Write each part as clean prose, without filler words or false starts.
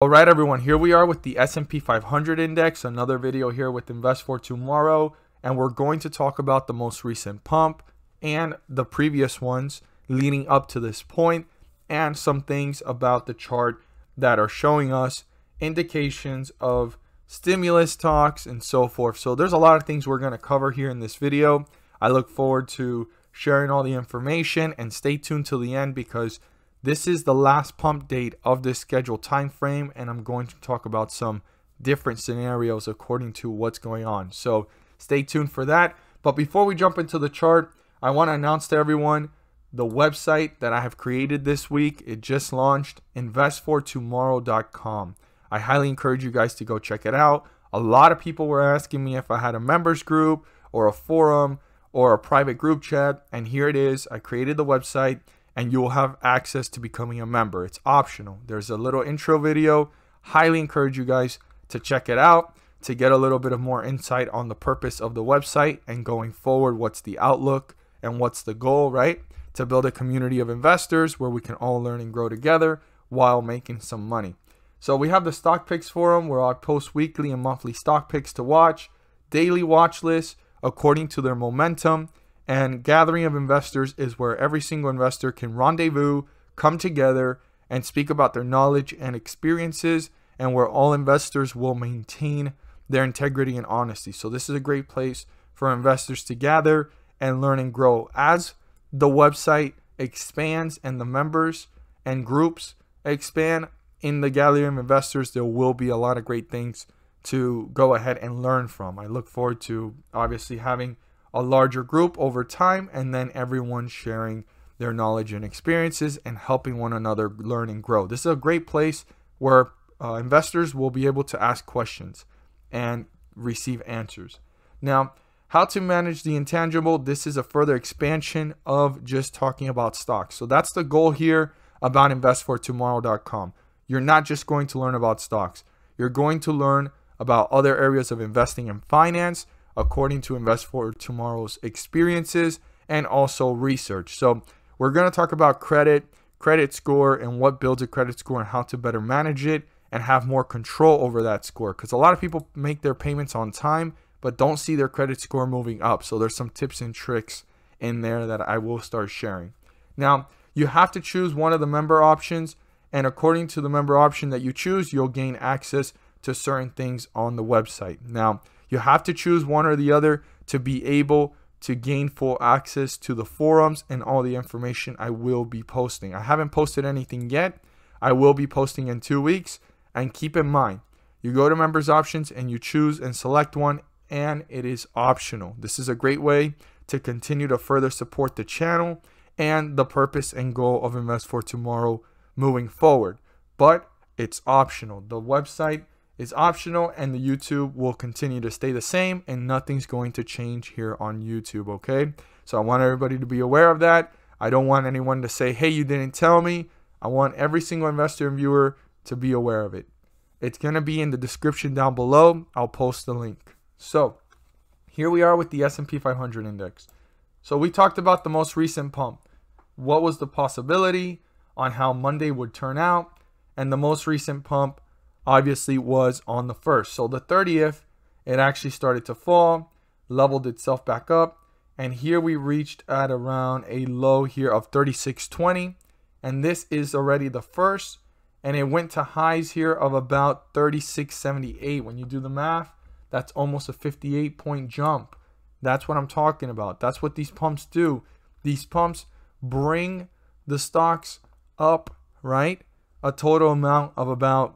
All right, everyone, here we are with the S&P 500 index, another video here with Invest42morrow, and we're going to talk about the most recent pump and the previous ones leading up to this point and some things about the chart that are showing us indications of stimulus talks and so forth. So there's a lot of things we're going to cover here in this video. I look forward to sharing all the information, and stay tuned till the end because this is the last pump date of this scheduled time frame, and I'm going to talk about some different scenarios according to what's going on. So stay tuned for that. But before we jump into the chart, I want to announce to everyone the website that I have created this week. It just launched, invest42morrow.com. I highly encourage you guys to go check it out. A lot of people were asking me if I had a members group or a forum or a private group chat, and here it is. I created the website, and you will have access to becoming a member. It's optional. There's a little intro video. Highly encourage you guys to check it out to get a little bit of more insight on the purpose of the website and going forward, what's the outlook and what's the goal, right? To build a community of investors where we can all learn and grow together while making some money. So we have the stock picks forum where I post weekly and monthly stock picks to watch, daily watch lists according to their momentum, and gathering of investors is where every single investor can rendezvous, come together, and speak about their knowledge and experiences, and where all investors will maintain their integrity and honesty. So this is a great place for investors to gather and learn and grow. As the website expands and the members and groups expand in the gathering of investors, there will be a lot of great things to go ahead and learn from. I look forward to obviously having a larger group over time, and then everyone sharing their knowledge and experiences and helping one another learn and grow. This is a great place where investors will be able to ask questions and receive answers. Now, how to manage the intangible. This is a further expansion of just talking about stocks. So that's the goal here about investfortomorrow.com. You're not just going to learn about stocks. You're going to learn about other areas of investing and finance, according to Invest42morrow's experiences and also research. So we're going to talk about credit score and what builds a credit score and how to better manage it and have more control over that score. Because a lot of people make their payments on time, but don't see their credit score moving up. So there's some tips and tricks in there that I will start sharing. Now, you have to choose one of the member options, and according to the member option that you choose, you'll gain access to certain things on the website. Now, you have to choose one or the other to be able to gain full access to the forums and all the information I will be posting. I haven't posted anything yet. I will be posting in 2 weeks. And keep in mind, you go to members options and you choose and select one, and it is optional. This is a great way to continue to further support the channel and the purpose and goal of Invest42morrow moving forward. But it's optional. The website is optional, and the YouTube will continue to stay the same, and nothing's going to change here on YouTube, okay? So I want everybody to be aware of that. I don't want anyone to say, hey, you didn't tell me. I want every single investor and viewer to be aware of it. It's gonna be in the description down below. I'll post the link. So here we are with the S&P 500 index. So we talked about the most recent pump. What was the possibility on how Monday would turn out? And the most recent pump obviously was on the 1st. So the 30th, it actually started to fall, leveled itself back up, and here we reached at around a low here of 36.20, and this is already the first, and it went to highs here of about 36.78. When you do the math, that's almost a 58 point jump. That's what I'm talking about. That's what these pumps do. These pumps bring the stocks up, right? A total amount of about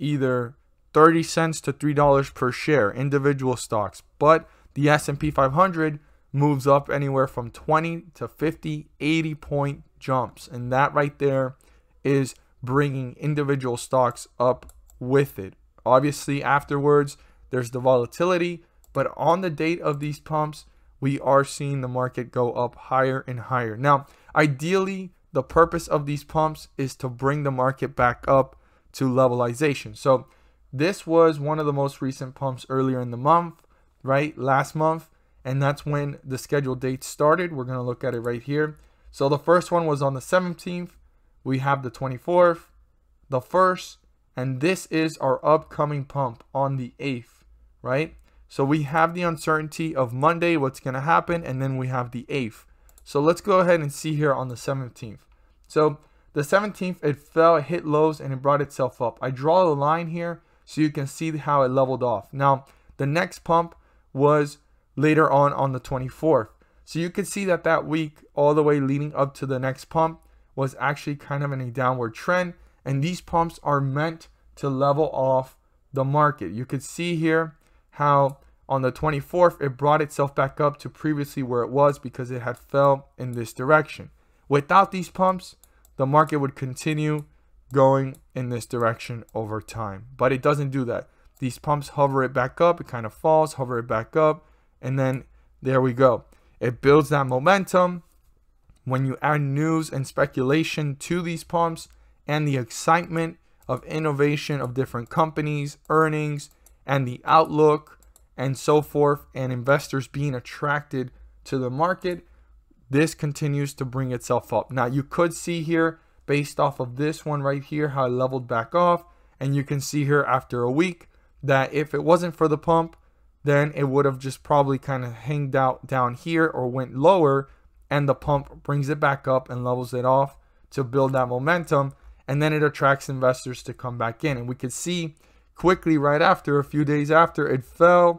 either 30 cents to $3 per share, individual stocks, but the S&P 500 moves up anywhere from 20 to 50, 80 point jumps, and that right there is bringing individual stocks up with it. Obviously afterwards there's the volatility, but on the date of these pumps we are seeing the market go up higher and higher. Now ideally the purpose of these pumps is to bring the market back up to levelization. So this was one of the most recent pumps earlier in the month, right? Last month, and that's when the scheduled dates started. We're going to look at it right here. So the first one was on the 17th. We have the 24th, the 1st, And this is our upcoming pump on the 8th, right? So we have the uncertainty of Monday, what's going to happen, and then we have the 8th. So let's go ahead and see here on the 17th. So the 17th, it fell, it hit lows, and it brought itself up. I draw a line here so you can see how it leveled off. Now, the next pump was later on the 24th. So you can see that that week, all the way leading up to the next pump, was actually kind of in a downward trend. And these pumps are meant to level off the market. You could see here how on the 24th, it brought itself back up to previously where it was because it had fell in this direction. Without these pumps, the market would continue going in this direction over time. But it doesn't do that. These pumps hover it back up. It kind of falls, hover it back up. And then there we go. It builds that momentum. When you add news and speculation to these pumps and the excitement of innovation of different companies, earnings, and the outlook and so forth, and investors being attracted to the market, this continues to bring itself up. Now you could see here, based off of this one right here, how it leveled back off. And you can see here after a week that if it wasn't for the pump, then it would have just probably kind of hanged out down here or went lower, and the pump brings it back up and levels it off to build that momentum. And then it attracts investors to come back in. And we could see quickly right after, a few days after, it fell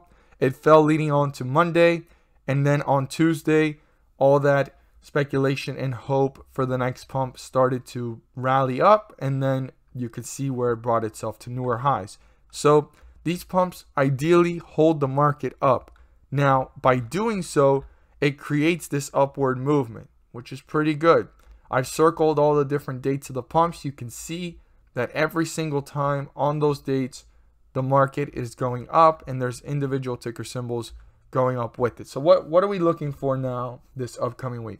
leading on to Monday. And then on Tuesday, all that speculation and hope for the next pump started to rally up. And then you could see where it brought itself to newer highs. So these pumps ideally hold the market up. Now, by doing so, it creates this upward movement, which is pretty good. I've circled all the different dates of the pumps. You can see that every single time on those dates, the market is going up and there's individual ticker symbols going up with it. So what are we looking for now this upcoming week?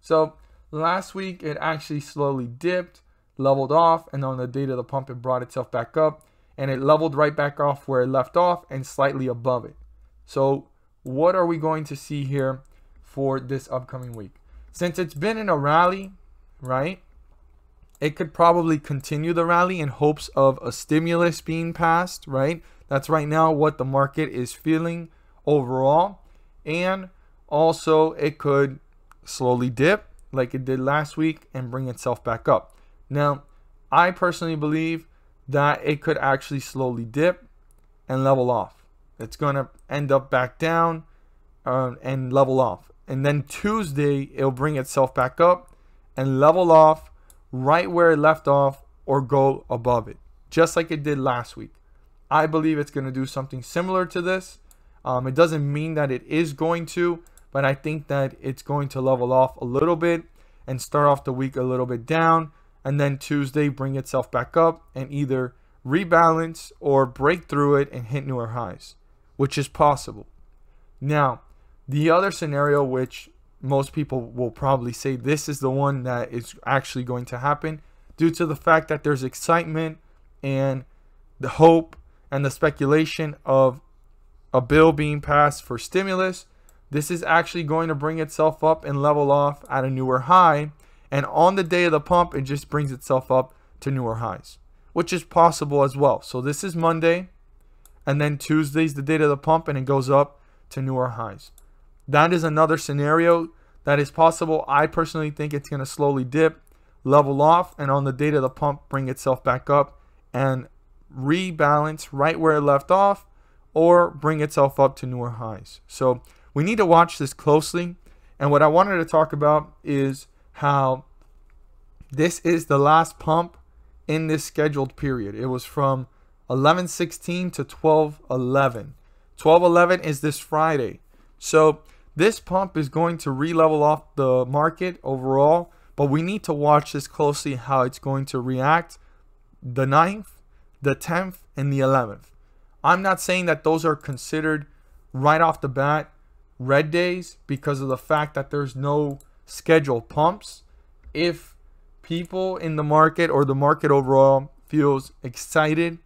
So last week, it actually slowly dipped, leveled off, and on the date of the pump, it brought itself back up and it leveled right back off where it left off and slightly above it. So what are we going to see here for this upcoming week? Since it's been in a rally, right, it could probably continue the rally in hopes of a stimulus being passed, right? That's right now what the market is feeling overall. And also it could slowly dip like it did last week and bring itself back up. Now, I personally believe that it could actually slowly dip and level off. It's going to end up back down and level off. And then Tuesday, it'll bring itself back up and level off right where it left off or go above it, just like it did last week. I believe it's going to do something similar to this. It doesn't mean that it is going to, but I think that it's going to level off a little bit and start off the week a little bit down, and then Tuesday bring itself back up and either rebalance or break through it and hit newer highs, which is possible. Now, the other scenario, which most people will probably say this is the one that is actually going to happen due to the fact that there's excitement and the hope and the speculation of a bill being passed for stimulus, this is actually going to bring itself up and level off at a newer high. And on the day of the pump, it just brings itself up to newer highs, which is possible as well. So this is Monday, and then Tuesday's the date of the pump and it goes up to newer highs. That is another scenario that is possible. I personally think it's going to slowly dip, level off, and on the date of the pump, bring itself back up and rebalance right where it left off or bring itself up to newer highs. So we need to watch this closely. And what I wanted to talk about is how this is the last pump in this scheduled period. It was from 11/16 to 12/11. 12/11 is this Friday. So this pump is going to re-level off the market overall, but we need to watch this closely, how it's going to react the 9th, the 10th, and the 11th. I'm not saying that those are considered right off the bat red days because of the fact that there's no scheduled pumps. If people in the market or the market overall feels excited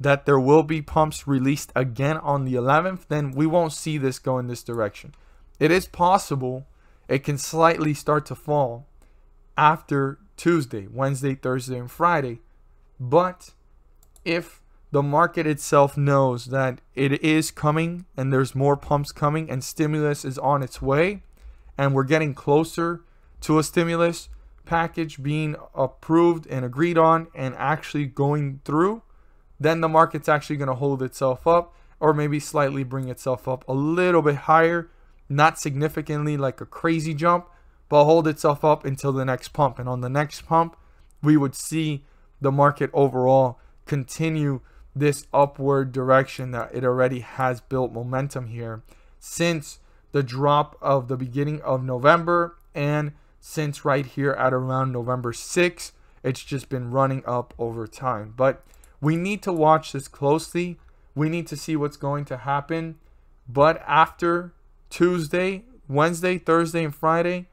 that there will be pumps released again on the 11th, then we won't see this go in this direction. It is possible it can slightly start to fall after Tuesday, Wednesday, Thursday, and Friday, but if the market itself knows that it is coming and there's more pumps coming and stimulus is on its way and we're getting closer to a stimulus package being approved and agreed on and actually going through, then the market's actually going to hold itself up, or maybe slightly bring itself up a little bit higher, not significantly like a crazy jump, but hold itself up until the next pump. And on the next pump, we would see the market overall continue this upward direction that it already has built momentum here since the drop of the beginning of November, and since right here at around November 6th, it's just been running up over time. But we need to watch this closely. We need to see what's going to happen. But after Tuesday, Wednesday, Thursday, and Friday,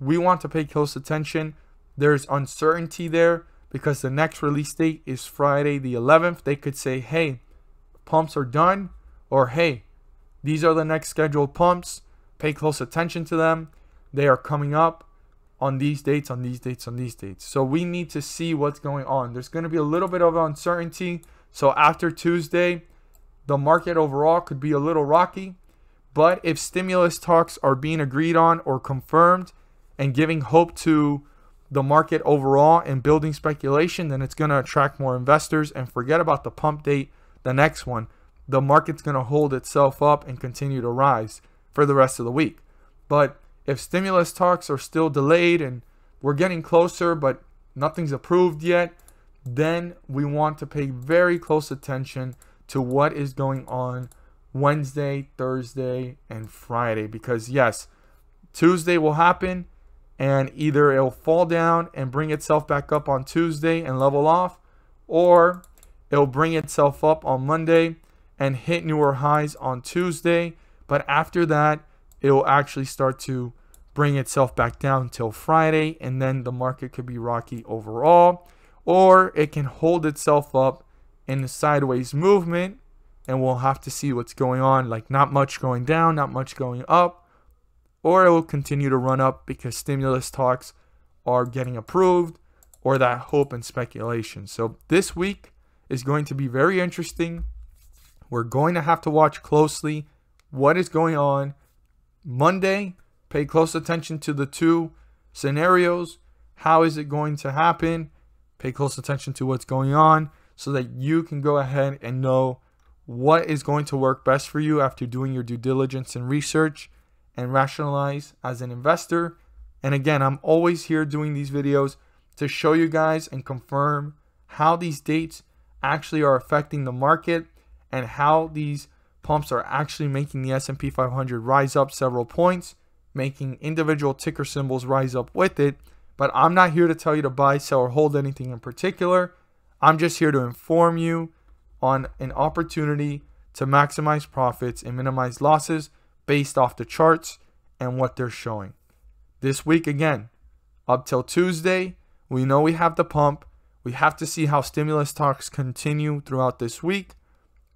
we want to pay close attention. There's uncertainty there because the next release date is Friday the 11th. They could say, hey, pumps are done, or hey, these are the next scheduled pumps. Pay close attention to them. They are coming up on these dates, on these dates, on these dates. So we need to see what's going on. There's going to be a little bit of uncertainty. So after Tuesday, the market overall could be a little rocky. But if stimulus talks are being agreed on or confirmed and giving hope to the market overall and building speculation, then it's going to attract more investors. And forget about the pump date, the next one. The market's going to hold itself up and continue to rise for the rest of the week. But if stimulus talks are still delayed and we're getting closer but nothing's approved yet, then we want to pay very close attention to what is going on Wednesday, Thursday, and Friday. Because yes, Tuesday will happen and either it'll fall down and bring itself back up on Tuesday and level off, or it'll bring itself up on Monday and hit newer highs on Tuesday. But after that, it will actually start to bring itself back down till Friday, and then the market could be rocky overall, or it can hold itself up in a sideways movement, and we'll have to see what's going on. Like, not much going down, not much going up, or it will continue to run up because stimulus talks are getting approved, or that hope and speculation. So this week is going to be very interesting. We're going to have to watch closely what is going on. Monday, pay close attention to the two scenarios. How is it going to happen? Pay close attention to what's going on so that you can go ahead and know what is going to work best for you after doing your due diligence and research and rationalize as an investor. And again, I'm always here doing these videos to show you guys and confirm how these dates actually are affecting the market and how these pumps are actually making the S&P 500 rise up several points, making individual ticker symbols rise up with it. But I'm not here to tell you to buy, sell, or hold anything in particular. I'm just here to inform you on an opportunity to maximize profits and minimize losses based off the charts and what they're showing. This week, again, up till Tuesday, we know we have the pump. We have to see how stimulus talks continue throughout this week.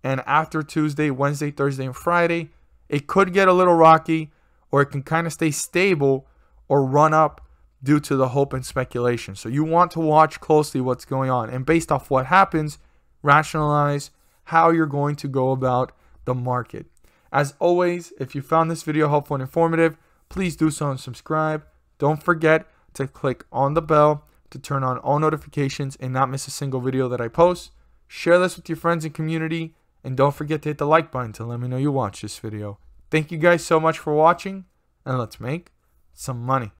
And after Tuesday, Wednesday, Thursday, and Friday, it could get a little rocky, or it can kind of stay stable or run up due to the hope and speculation. So you want to watch closely what's going on. And based off what happens, rationalize how you're going to go about the market. As always, if you found this video helpful and informative, please do so and subscribe. Don't forget to click on the bell to turn on all notifications and not miss a single video that I post. Share this with your friends and community. And don't forget to hit the like button to let me know you watched this video. Thank you guys so much for watching, and let's make some money.